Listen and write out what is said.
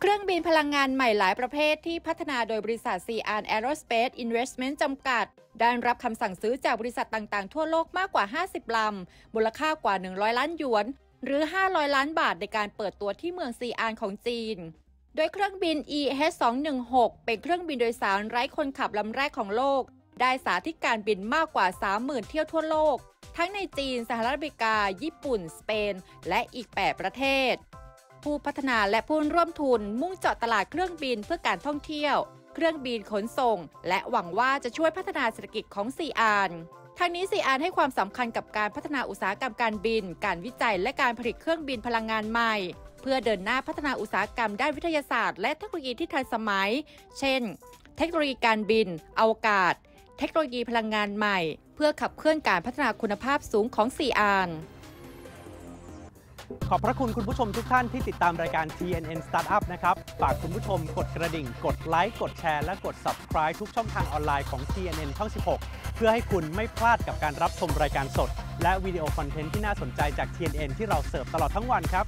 เครื่องบินพลังงานใหม่หลายประเภทที่พัฒนาโดยบริษัท Xi'an Aerospace Investment จำกัดได้รับคำสั่งซื้อจากบริษัทต่างๆทั่วโลกมากกว่า50ลำมูลค่ากว่า100ล้านหยวนหรือ500ล้านบาทในการเปิดตัวที่เมืองซีอานของจีนโดยเครื่องบิน EH216 เป็นเครื่องบินโดยสารไร้คนขับลำแรกของโลกได้สาธิตการบินมากกว่า 30,000 เที่ยวทั่วโลกทั้งในจีนสหรัฐอเมริกาญี่ปุ่นสเปนและอีก8ประเทศผู้พัฒนาและผู้ร่วมทุนมุ่งเจาะตลาดเครื่องบินเพื่อการท่องเที่ยวเครื่องบินขนส่งและหวังว่าจะช่วยพัฒนาเศรษฐกิจของซีอานทางนี้ซีอานให้ความสำคัญกับการพัฒนาอุตสาหกรรมการบินการวิจัยและการผลิตเครื่องบินพลังงานใหม่เพื่อเดินหน้าพัฒนาอุตสาหกรรมด้านวิทยาศาสตร์และเทคโนโลยีที่ทันสมัยเช่นเทคโนโลยีการบินอวกาศเทคโนโลยีพลังงานใหม่เพื่อขับเคลื่อนการพัฒนาคุณภาพสูงของซีอานขอบพระคุณคุณผู้ชมทุกท่านที่ติดตามรายการ TNN Startup นะครับฝากคุณผู้ชมกดกระดิ่งกดไลค์กดแชร์และกด Subscribe ทุกช่องทางออนไลน์ของ TNN ช่อง 16 เพื่อให้คุณไม่พลาดกับการรับชมรายการสดและวิดีโอคอนเทนต์ที่น่าสนใจจาก TNN ที่เราเสิร์ฟตลอดทั้งวันครับ